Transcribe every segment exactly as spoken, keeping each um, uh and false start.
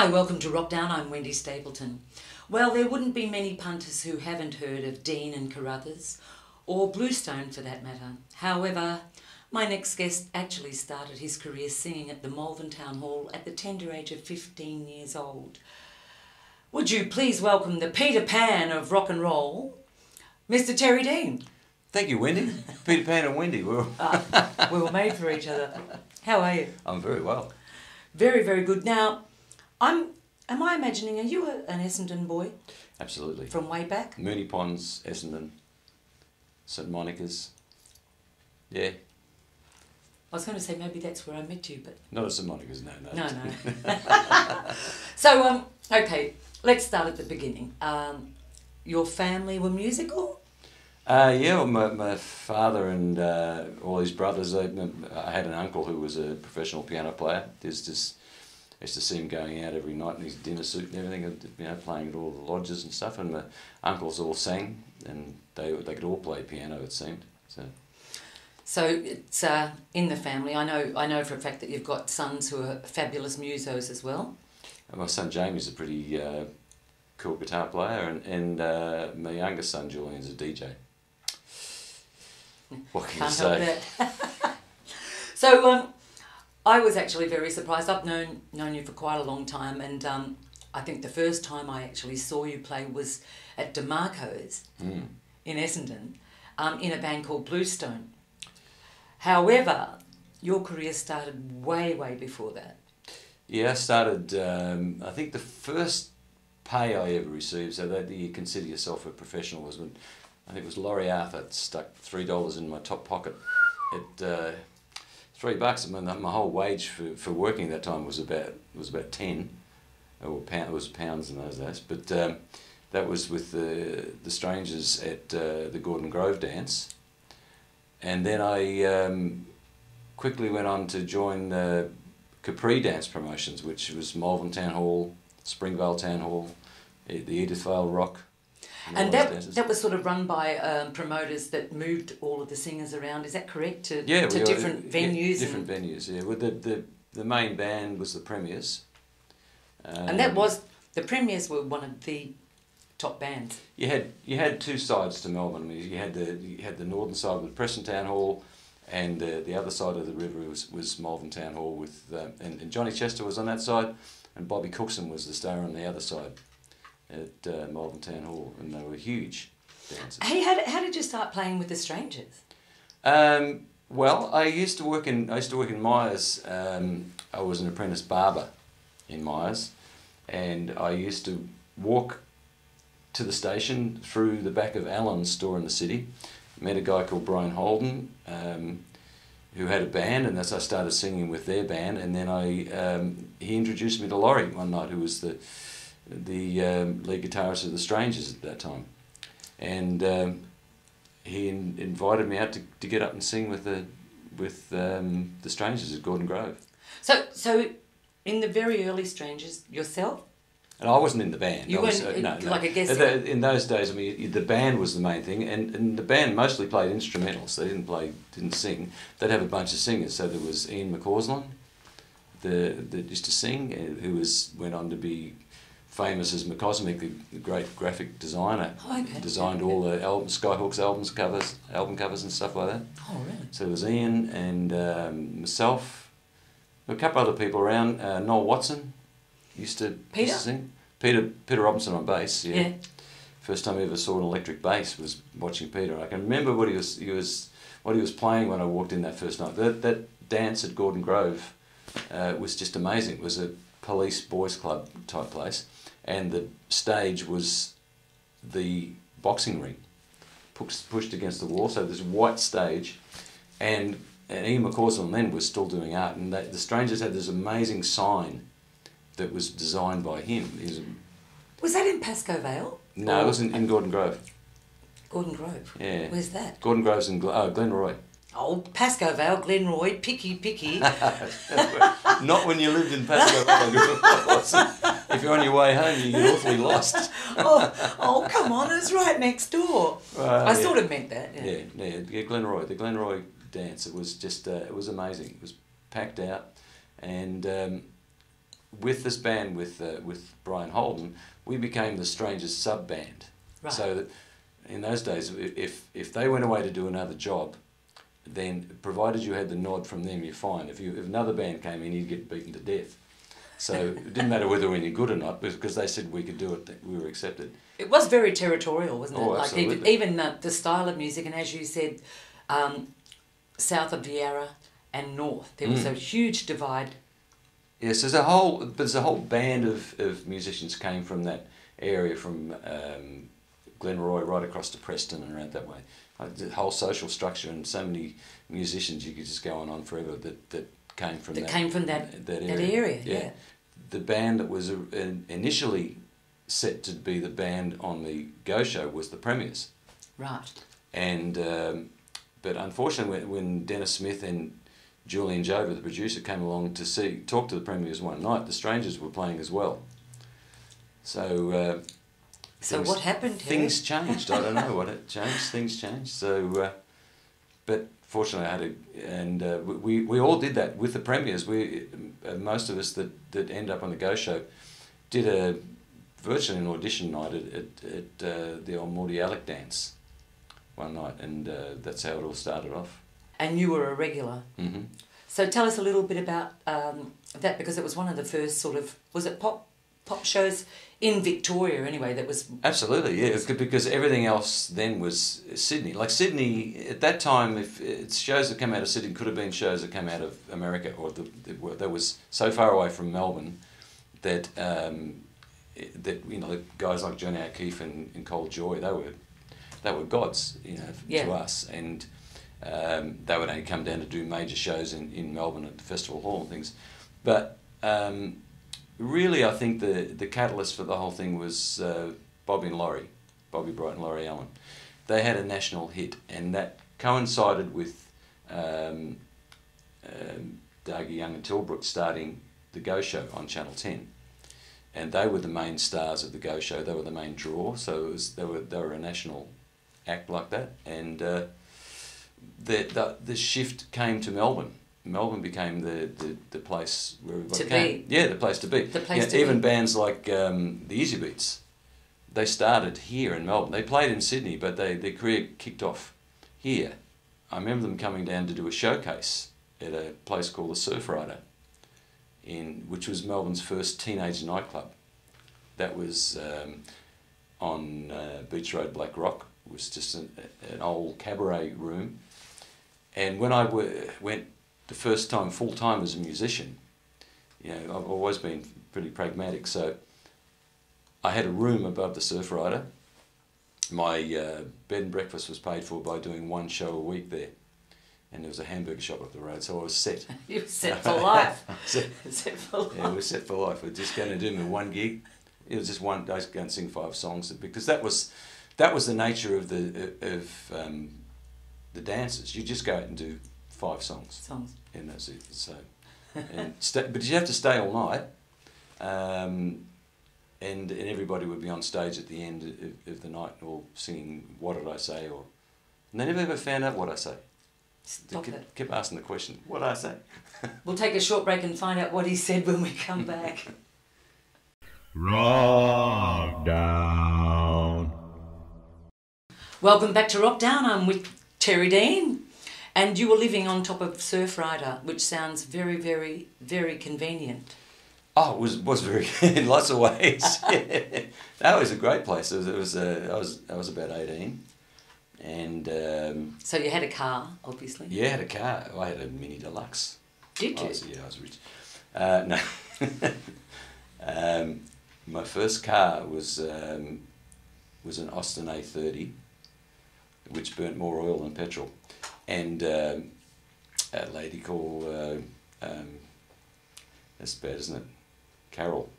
Hi, welcome to Wrokdown, I'm Wendy Stapleton. Well, there wouldn't be many punters who haven't heard of Dean and Carruthers, or Bluestone for that matter. However, my next guest actually started his career singing at the Malvern Town Hall at the tender age of fifteen years old. Would you please welcome the Peter Pan of rock and roll, Mister Terry Dean. Thank you, Wendy. Peter Pan and Wendy, we were, ah, we were made for each other. How are you? I'm very well. Very, very good. Now, I'm, am I imagining, are you a, an Essendon boy? Absolutely. From way back? Moonee Ponds, Essendon, Saint Monica's, yeah. I was going to say maybe that's where I met you, but... Not at Saint Monica's, no, no. No, no. So, um, okay, let's start at the beginning. Um, your family were musical? Uh, yeah, well, my, my father and uh, all his brothers, I, I had an uncle who was a professional piano player. There's just... I used to see him going out every night in his dinner suit and everything, you know, playing at all the lodges and stuff. And the uncles all sang, and they they could all play piano, it seemed. So, so it's uh, in the family. I know I know for a fact that you've got sons who are fabulous musos as well. And my son Jamie's a pretty uh, cool guitar player, and and uh, my youngest son Julian's a D J. What can you say? So. Um, I was actually very surprised. I've known known you for quite a long time, and um, I think the first time I actually saw you play was at DeMarco's mm. in Essendon, um, in a band called Bluestone. However, your career started way, way before that. Yeah, I started, um, I think the first pay I ever received, so that you consider yourself a professional, was when, I think it was Laurie Arthur stuck three dollars in my top pocket at... Uh, Three bucks. I mean, my whole wage for, for working that time was about was about ten, or pound, it was pounds in those days. But um, that was with the the strangers at uh, the Gordon Grove dance, and then I um, quickly went on to join uh, Capri Dance Promotions, which was Malvern Town Hall, Springvale Town Hall, the Edithvale Rock. And that, that was sort of run by um, promoters that moved all of the singers around, is that correct? To, yeah, to we different were, venues? Yeah, different and venues, yeah. Well, the, the, the main band was the Premiers. Um, and that was, the Premiers were one of the top bands. You had you had two sides to Melbourne. I mean, you had the you had the northern side with Preston Town Hall, and uh, the other side of the river was, was Malvern Town Hall, with um, and, and Johnny Chester was on that side, and Bobby Cookson was the star on the other side. At uh, Malvern Town Hall, and they were huge dancers. Hey, how did, how did you start playing with the strangers? Um, well, I used to work in I used to work in Myers. Um, I was an apprentice barber in Myers, and I used to walk to the station through the back of Allen's store in the city. Met a guy called Brian Holden, um, who had a band, and that's I started singing with their band. And then I um, he introduced me to Laurie one night, who was the the um, lead guitarist of the Strangers at that time, and um, he in invited me out to, to get up and sing with the with um, the Strangers at Gordon Grove. So, so in the very early Strangers, yourself? And I wasn't in the band. You I was, weren't uh, no, like no. a guest. In those days, I mean, the band was the main thing, and, and the band mostly played instrumentals. They didn't play, didn't sing. They'd have a bunch of singers. So there was Ian McCausland, the that used to sing, who was went on to be famous as McCosmic, the great graphic designer. Oh, okay. Designed all the album, Skyhooks albums covers, album covers and stuff like that. Oh, really? So there was Ian and um, myself, a couple other people around. Uh, Noel Watson used to, Peter? used to sing. Peter Peter Robinson on bass. Yeah. yeah. First time I ever saw an electric bass was watching Peter. I can remember what he was he was what he was playing when I walked in that first night. That that dance at Gordon Grove uh, was just amazing. It was a police boys club type place. And the stage was the boxing ring, pushed, pushed against the wall. So this white stage, and, and Ian McCausland then was still doing art. And they, the Strangers had this amazing sign that was designed by him. He was, a, was that in Pascoe Vale? No, or? It was in, in Gordon Grove. Gordon Grove? Yeah. Where's that? Gordon Grove's in Gl oh, Glenroy. Oh, Pascoe Vale, Glenroy, picky, picky. Not when you lived in Pascoe Vale. If you're on your way home, you get awfully lost. oh, oh, come on, it's right next door. Uh, I yeah. sort of meant that. Yeah. yeah, yeah, yeah, Glenroy, the Glenroy dance, it was just, uh, it was amazing. It was packed out, and um, with this band, with uh, with Brian Holden, we became the strangest sub band. Right. So that in those days, if if they went away to do another job, then provided you had the nod from them, you're fine. If you if another band came in, you'd get beaten to death. So it didn't matter whether we were good or not, because they said we could do it, we were accepted. It was very territorial, wasn't it? Oh, absolutely. Like even, even the, the style of music, and as you said, um, south of Vieira and north, there was mm. a huge divide. Yes, there's a whole, there's a whole band of, of musicians came from that area, from um, Glenroy right across to Preston and around that way. Like the whole social structure and so many musicians, you could just go on, on forever, that, that came from that, that came from that, that area. That area yeah. yeah. The band that was initially set to be the band on the Go Show was the Premiers. Right. And, um, but unfortunately when, when Dennis Smith and Julian Jover, the producer, came along to see, talk to the Premiers one night, the Strangers were playing as well. So, uh, so things, what happened? Here? Things changed. I don't know what it changed. Things changed. So, uh, but fortunately, I had a, and uh, we we all did that with the Premiers. We uh, most of us that that end up on the Go Show did a virtually an audition night at at, at uh, the old Morty Alec dance one night, and uh, that's how it all started off. And you were a regular. Mm-hmm. So tell us a little bit about um, that, because it was one of the first sort of, was it pop pop shows in Victoria anyway that was... Absolutely, yeah, because everything else then was Sydney. Like Sydney, at that time, if it's shows that came out of Sydney could have been shows that came out of America, or the, the, that was so far away from Melbourne that, um, that you know, guys like Johnny O'Keefe and, and Cole Joy, they were, they were gods, you know, yeah. to us. And... Um, they would only come down to do major shows in, in Melbourne at the Festival Hall and things. But um, really I think the, the catalyst for the whole thing was uh, Bobby and Laurie, Bobby Bright and Laurie Allen. They had a national hit, and that coincided with um, um, Dargie Young and Tilbrook starting the Go Show on Channel ten. And they were the main stars of the Go Show, they were the main draw, so it was, they, were, they were a national act like that. And... Uh, The, the the shift came to Melbourne. Melbourne became the, the, the place where everybody to came. Be. Yeah, the place to be. The place yeah, to even be. Bands like um, the Easy Beats, they started here in Melbourne. They played in Sydney, but they, their career kicked off here. I remember them coming down to do a showcase at a place called the Surf Rider, in, which was Melbourne's first teenage nightclub. That was um, on uh, Beach Road, Black Rock. It was just an, an old cabaret room. And when I went the first time full-time as a musician, you know, I've always been pretty pragmatic, so I had a room above the Surf Rider. My uh, bed and breakfast was paid for by doing one show a week there, and there was a hamburger shop up the road, so I was set. You were set for life. set, set for life. Yeah, we were set for life. We were just going to do one gig. It was just one, I was going to sing five songs, because that was, that was the nature of the... of um, the dances, you just go out and do five songs, songs. and that's it. So, and st but you have to stay all night, um, and and everybody would be on stage at the end of, of the night, all singing "What Did I Say?" or, and they never ever found out what I say. Stop they kept, kept asking the question, "What did I say?" We'll take a short break and find out what he said when we come back. Wrokdown. Welcome back to Wrokdown. I'm with Terry Dean, and you were living on top of Surf Rider, which sounds very, very, very convenient. Oh, it was was very in lots of ways. Yeah. No, it was a great place. It was, it was uh, I was I was about eighteen, and um, so you had a car, obviously. Yeah, I had a car. I had a Mini Deluxe. Did you? I was, yeah, I was rich. Uh, no, um, my first car was um, was an Austin A thirty. Which burnt more oil than petrol, and um, a lady called uh, um, that's bad, isn't it? Carol,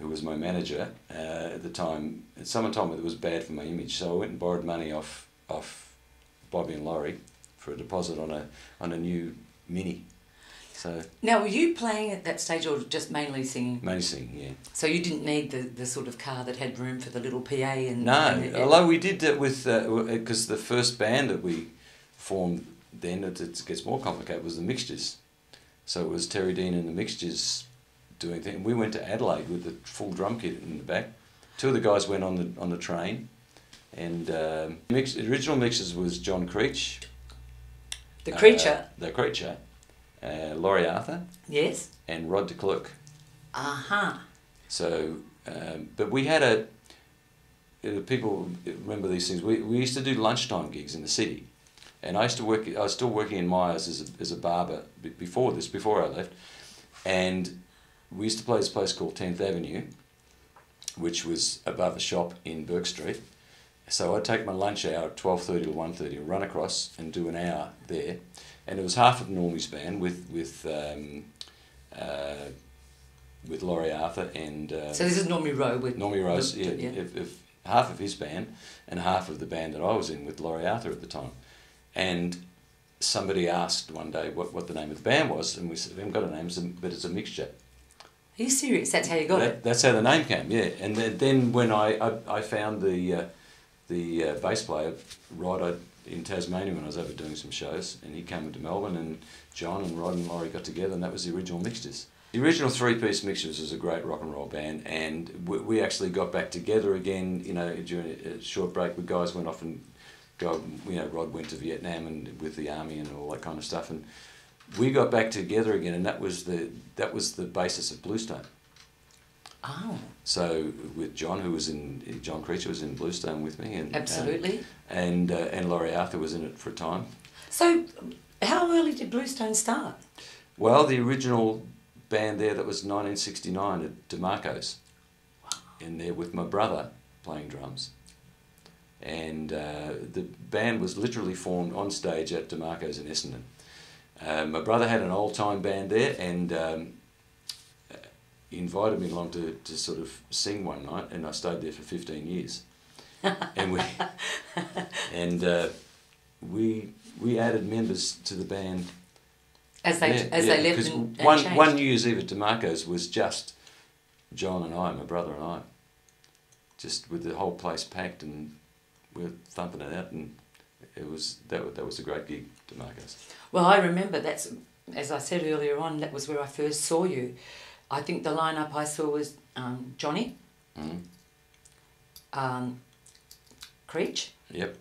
who was my manager uh, at the time. At summertime, it was bad for my image, so I went and borrowed money off off Bobby and Laurie for a deposit on a on a new Mini. So now, were you playing at that stage, or just mainly singing? Mainly singing, yeah. So you didn't need the, the sort of car that had room for the little P A and no. And the, yeah. Although we did that with because uh, the first band that we formed then, it, it gets more complicated, was the Mixtures. So it was Terry Dean and the Mixtures doing things. We went to Adelaide with the full drum kit in the back. Two of the guys went on the on the train, and um, mix, the original mixes was John Creech. The Creature. Uh, the Creature. Uh, Laurie Arthur. Yes. And Rod de Klerk. Aha. Uh-huh. So, um, but we had a, uh, people remember these things, we, we used to do lunchtime gigs in the city. And I used to work, I was still working in Myers as a, as a barber before this, before I left. And we used to play this place called tenth avenue, which was above a shop in Bourke Street. So I'd take my lunch hour at twelve thirty to one thirty, run across and do an hour there. And it was half of Normie's band with, with, um, uh, with Laurie Arthur and... Uh, so this is Normie Rowe. With Normie Rowe, yeah, yeah. If, if half of his band and half of the band that I was in with Laurie Arthur at the time. And somebody asked one day what, what the name of the band was, and we said, we haven't got a name, but it's a mixture. Are you serious? That's how you got that, it? That's how the name came, yeah. And then, then when I, I, I found the, uh, the uh, bass player, Rod, I, in Tasmania when I was over doing some shows, and he came into Melbourne, and John and Rod and Laurie got together, and that was the original mixtures. The original three-piece mixtures was a great rock and roll band, and we, we actually got back together again, you know, during a short break. The guys went off and... God, you know, Rod went to Vietnam and with the army and all that kind of stuff, and we got back together again, and that was the that was the basis of Bluestone. Oh. So with John, who was in John Creature was in Bluestone with me, and absolutely, um, and uh, and Laurie Arthur was in it for a time. So, how early did Bluestone start? Well, the original band there that was nineteen sixty-nine at DeMarco's, wow. In there with my brother playing drums. And uh, the band was literally formed on stage at DeMarco's in Essendon. Um, my brother had an old-time band there, and um, he invited me along to, to sort of sing one night, and I stayed there for fifteen years. And we and uh, we we added members to the band as they yeah, as yeah, they left and, and one changed. One New Year's Eve at DeMarco's was just John and I, my brother and I, just with the whole place packed and. We were thumping it out, and it was that. That was a great gig, DeMarco's. Well, I remember that's as I said earlier on. That was where I first saw you. I think the lineup I saw was um, Johnny, mm. um, Creech, yep,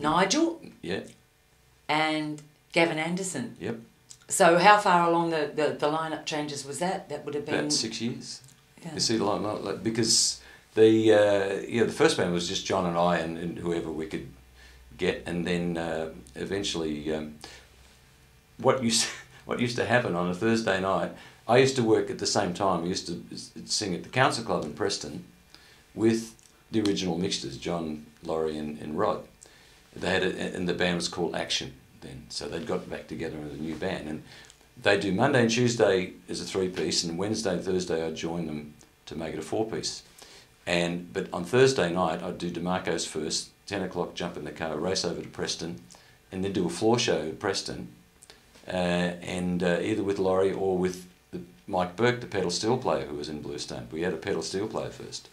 Nigel, yeah, and Gavin Anderson. Yep. So how far along the, the, the lineup changes was that? That would have been about six years. Yeah. You see the lineup like, because. The uh, yeah, the first band was just John and I and, and whoever we could get, and then uh, eventually, um, what used what used to happen on a Thursday night, I used to work at the same time. I used to sing at the Council Club in Preston with the original mixtures, John, Laurie, and, and Rod. They had a, and the band was called Action then, so they'd got back together as a new band, and they do Monday and Tuesday as a three piece, and Wednesday and Thursday I joined them to make it a four piece. And, but on Thursday night, I'd do DeMarco's first, ten o'clock, jump in the car, race over to Preston, and then do a floor show at Preston, uh, and uh, either with Laurie or with the, Mike Burke, the pedal steel player who was in Bluestone. We had a pedal steel player first.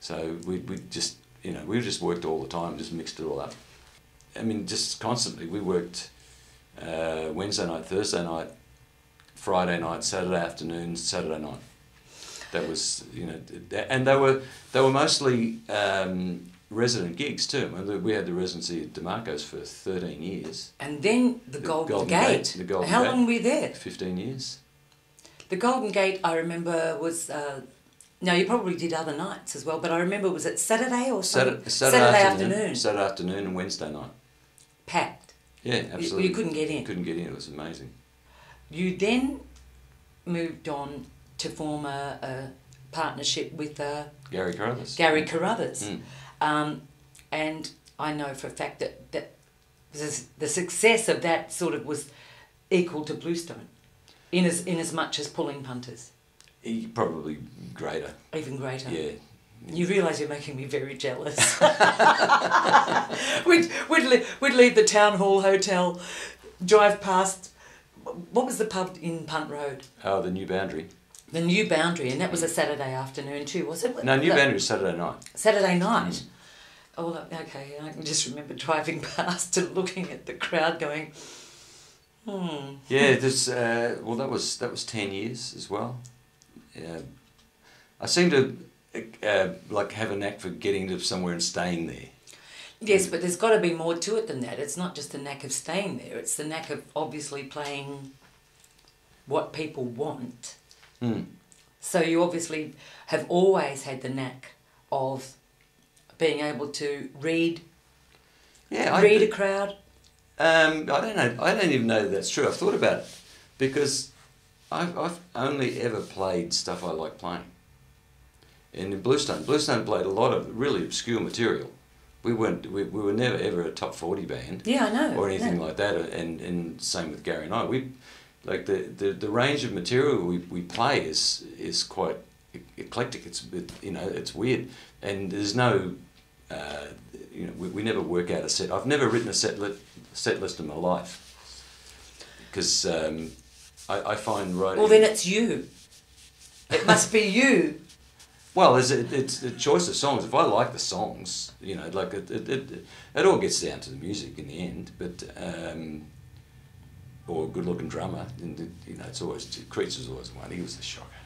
So we, we just, you know, we just worked all the time, just mixed it all up. I mean, just constantly. We worked uh, Wednesday night, Thursday night, Friday night, Saturday afternoon, Saturday night. That was, you know, and they were they were mostly um, resident gigs too. I mean, we had the residency at DeMarco's for thirteen years. And then the, the Golden, Golden Gate. Gate the Golden How Gate, long were you there? Fifteen years. The Golden Gate, I remember, was uh, no, you probably did other nights as well, but I remember was it Saturday or Saturday, Saturday, Saturday afternoon, afternoon, Saturday afternoon, and Wednesday night. Packed. Yeah, absolutely. You, you couldn't get in. Couldn't get in. It was amazing. You then moved on. To form a, a partnership with uh, Gary Carruthers. Gary Carruthers. Mm. Um, and I know for a fact that, that the success of that sort of was equal to Bluestone, in as, in as much as pulling punters. Probably greater. Even greater. Yeah. Yeah. You realise you're making me very jealous. we'd, we'd, we'd leave the Town Hall Hotel, drive past, what was the pub in Punt Road? Oh, the New Boundary. The New Boundary, and that was a Saturday afternoon too, was it? No, New Boundary was Saturday night. Saturday night. Mm. Oh, okay, I can just remember driving past and looking at the crowd going, Hmm. Yeah, this, uh, well, that was that was ten years as well. Yeah. I seem to uh, like have a knack for getting to somewhere and staying there. Yes, but there's got to be more to it than that. It's not just the knack of staying there. It's the knack of obviously playing what people want. Mm. So you obviously have always had the knack of being able to read, yeah, read I, a crowd. Um, I don't know. I don't even know that that's true. I've thought about it because I've, I've only ever played stuff I like playing. And in Bluestone, Bluestone played a lot of really obscure material. We weren't. We, we were never ever a top forty band. Yeah, I know. Or anything no. like that. And and same with Gary and I. We like the the, the range of material we, we play is is quite eclectic. It's it, you know it's weird. And there's no, uh, you know, we, we never work out a set. I've never written a set li set list in my life. Because um, I I find writing. Well, then it's you. It must be you. Well, it's the choice of songs. If I like the songs, you know, like it, it, it, it all gets down to the music in the end. But um, or a good-looking drummer, and it, you know, it's always Creed's was always one. He was a shocker.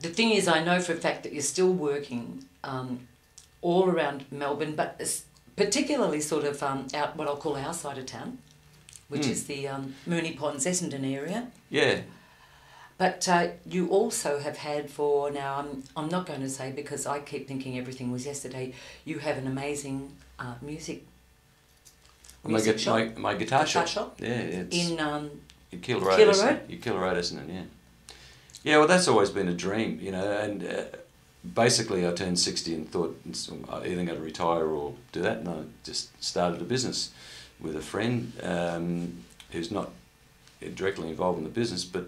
The thing is, I know for a fact that you're still working um, all around Melbourne, but particularly sort of um, out what I'll call our side of town, which mm. is the um, Moonee Ponds, Essendon area. Yeah. But uh, you also have had for now, I'm, I'm not going to say because I keep thinking everything was yesterday, you have an amazing uh, music, music my, shop, my, my guitar, guitar shop. shop. Yeah, it's in, um, in Kilda Road, isn't it? Yeah. Yeah, well, that's always been a dream, you know, and uh, basically I turned sixty and thought I'm either going to retire or do that, and I just started a business with a friend um, who's not directly involved in the business, but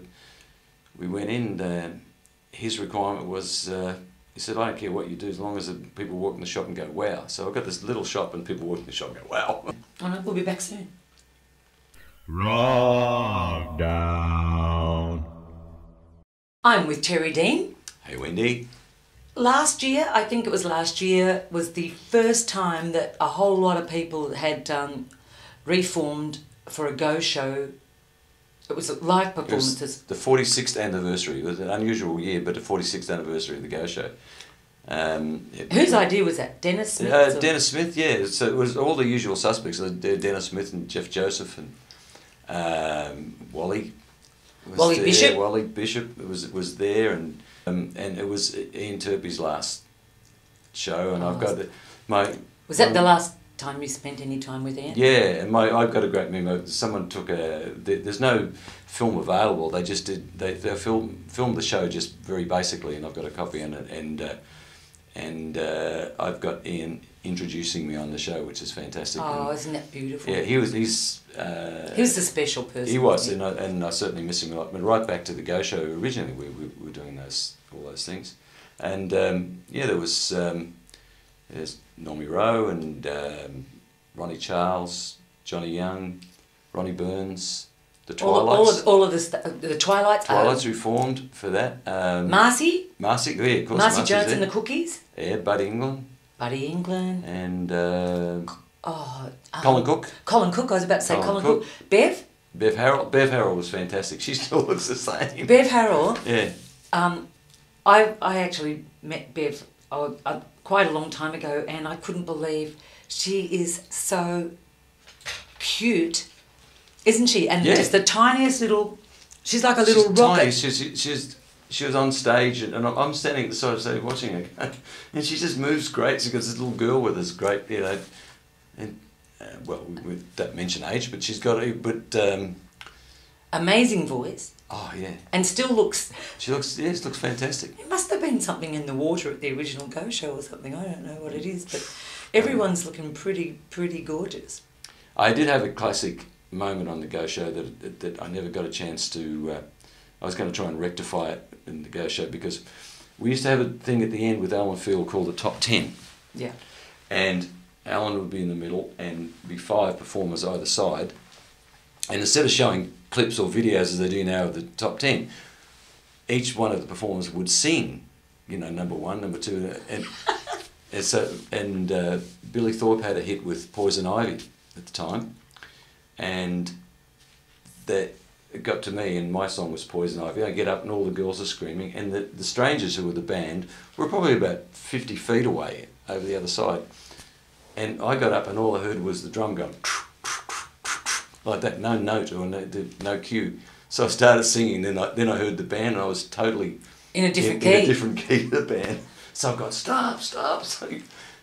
we went in and uh, his requirement was, uh, he said, I don't care what you do as long as the people walk in the shop and go, wow. So I've got this little shop and people walk in the shop and go, wow. All right, we'll be back soon. Wrokdown. I'm with Terry Dean. Hey, Wendy. Last year, I think it was last year, was the first time that a whole lot of people had um, reformed for a Go Show. It was live performances. It was the forty-sixth anniversary. It was an unusual year, but the forty-sixth anniversary of the Go Show. Um, it, Whose idea was that? Dennis Smith? Uh, Dennis Smith, yeah. So it was all the usual suspects. Dennis Smith and Jeff Joseph and um, Wally. Wally there. Bishop. Wally Bishop was was there, and um, and it was Ian Turpie's last show. And oh, I've got the, my. Was that um, the last time you spent any time with Ian? Yeah, and my I've got a great memo. Someone took a there, there's no film available. They just did they they film filmed the show just very basically, and I've got a copy in it, and uh, and uh, I've got Ian introducing me on the show, which is fantastic. Oh, and, isn't that beautiful? Yeah, he was he's uh, he was the special person. He was, and I, and I certainly miss him a lot. But right back to the Go Show originally, we, we were doing those all those things, and um, yeah, there was. Um, There's Normie Rowe and um, Ronnie Charles, Johnny Young, Ronnie Burns, the Twilights. All of, all of, all of the, the Twilights. Twilights um, reformed for that. Um, Marcy. Marcy, yeah, of course. Marcy Marcy's Jones there. And the Cookies. Yeah, Buddy England. Buddy England. And uh, oh, um, Colin Cook. Colin Cook, I was about to say Colin, Colin Cook. Cook. Bev. Bev Harrell. Bev Harrell was fantastic. She still looks the same. Bev Harrell. Yeah. Um, I, I actually met Bev I, I, quite a long time ago, and I couldn't believe she is so cute, isn't she? And yeah. Just the tiniest little, she's like a she's little rocket. Tiny. She's tiny. She's, she was on stage, and, and I'm standing at the side of the stage watching her, and she just moves great. She's got this little girl with this great, you know, and uh, well, we, we don't mention age, but she's got a but um, amazing voice. Oh yeah, and still looks. She looks. Yeah, she looks fantastic. It must have been something in the water at the original Go Show or something. I don't know what it is, but everyone's looking pretty, pretty gorgeous. I did have a classic moment on the Go Show that that, that I never got a chance to. Uh, I was going to try and rectify it in the Go Show because we used to have a thing at the end with Alan Field called the Top Ten. Yeah. And Alan would be in the middle, and be five performers either side, and instead of showing clips or videos as they do now of the top ten, each one of the performers would sing, you know, number one, number two, and, and so and uh, Billy Thorpe had a hit with Poison Ivy at the time, and that it got to me, and my song was Poison Ivy. I get up and all the girls are screaming, and the, the strangers who were the band were probably about fifty feet away over the other side. And I got up and all I heard was the drum going like that, no note or no, no cue. So I started singing, then I, then I heard the band, and I was totally in a different in, key. In a different key to the band. So I've gone, stop, stop. So,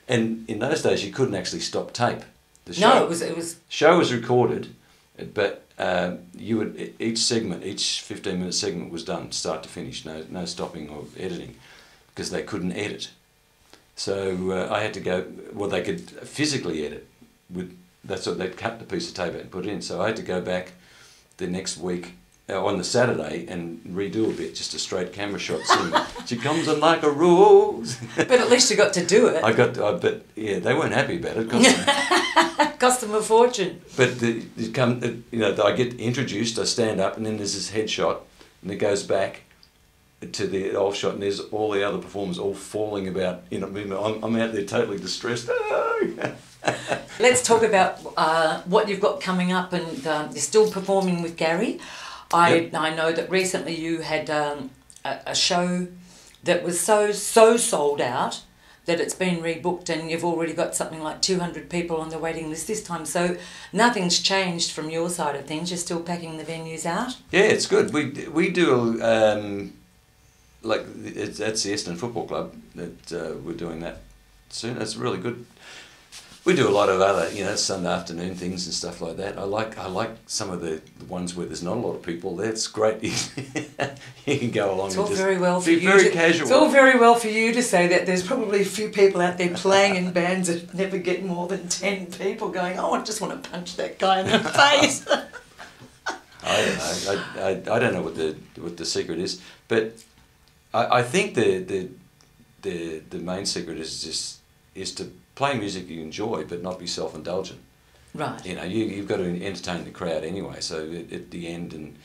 and in those days you couldn't actually stop tape. The show, no, it was... it was show was recorded, but um, you would each segment, each fifteen minute segment was done start to finish, no, no stopping or editing, because they couldn't edit. So uh, I had to go, well, they could physically edit. With that's what they'd cut the piece of tape out and put it in. So I had to go back the next week uh, on the Saturday and redo a bit, just a straight camera shot. She comes in like a rose. But at least you got to do it. I got, to, I, but yeah, they weren't happy about it. Cost, cost them a fortune. But the, you come, you know, I get introduced, I stand up, and then there's this headshot, and it goes back to the old shot, and there's all the other performers all falling about, you know, I'm, I'm out there totally distressed. Let's talk about uh, what you've got coming up, and um, you're still performing with Gary. I, yep. I know that recently you had um, a, a show that was so, so sold out that it's been rebooked, and you've already got something like two hundred people on the waiting list this time. So nothing's changed from your side of things. You're still packing the venues out? Yeah, it's good. We, we do... Um, like, it's, that's the Essendon Football Club that uh, we're doing that soon. That's really good. We do a lot of other, you know, Sunday afternoon things and stuff like that. I like I like some of the ones where there's not a lot of people. That's great. You can go along. It's all and just very well for be you very to, casual. It's all very well for you to say that. There's probably a few people out there playing in bands that never get more than ten people going, oh, I just want to punch that guy in the face. I don't know. I, I, I don't know what the what the secret is, but. I think the, the the the main secret is just is to play music you enjoy, but not be self indulgent. Right. You know, you you've got to entertain the crowd anyway. So at, at the end, and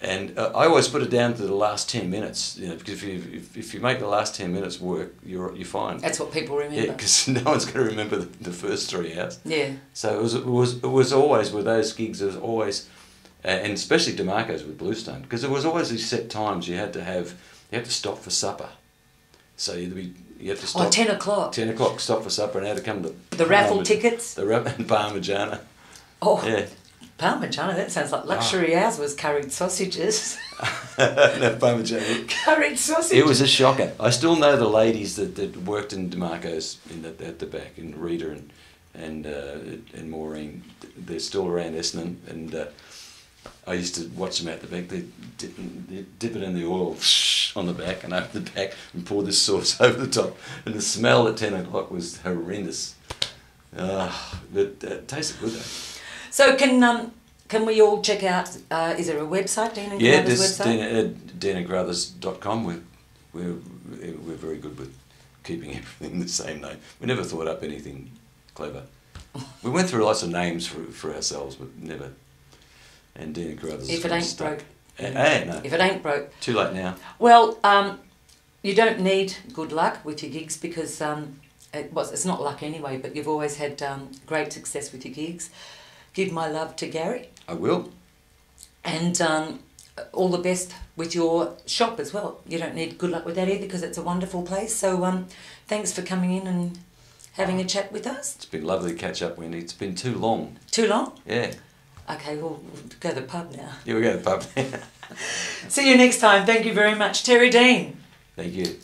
and uh, I always put it down to the last ten minutes. You know, because if you if, if you make the last ten minutes work, you're you're fine. That's what people remember. Yeah, because no one's going to remember the, the first three hours. Yeah. So it was it was it was always with those gigs. It was always, uh, and especially DeMarco's with Bluestone, because there was always these set times you had to have. You have to stop for supper. So you'd be, you have to stop. Oh, ten o'clock. ten o'clock, stop for supper, and how to come to... The raffle tickets. The raffle and Parmigiana. Oh, yeah. Parmigiana, that sounds like luxury. Oh. Ours was curried sausages. No, Parmigiana. Curried sausages. It was a shocker. I still know the ladies that, that worked in DeMarco's in the, at the back, in Rita and and, uh, and Maureen. They're still around Essendon, and... Uh, I used to watch them out the back. They dip, dip it in the oil on the back and over the back and pour this sauce over the top. And the smell at ten o'clock was horrendous. Uh, but it uh, tasted good though. So can um, can we all check out, uh, is there a website, Dean and yeah, Carruthers website? Yeah, Dean and Carruthers dot com. We're, we're, we're very good with keeping everything the same name. We never thought up anything clever. We went through lots of names for, for ourselves, but never... And Dean and Carruthers. If it ain't broke. And, and, uh, if it ain't broke. Too late now. Well, um, you don't need good luck with your gigs because um, it was, it's not luck anyway, but you've always had um, great success with your gigs. Give my love to Gary. I will. And um, all the best with your shop as well. You don't need good luck with that either because it's a wonderful place. So um, thanks for coming in and having a chat with us. It's been lovely to catch up, Wendy. It's been too long. Too long? Yeah. Okay, we'll go to the pub now. Yeah, we'll go to the pub now. See you next time. Thank you very much, Terry Dean. Thank you.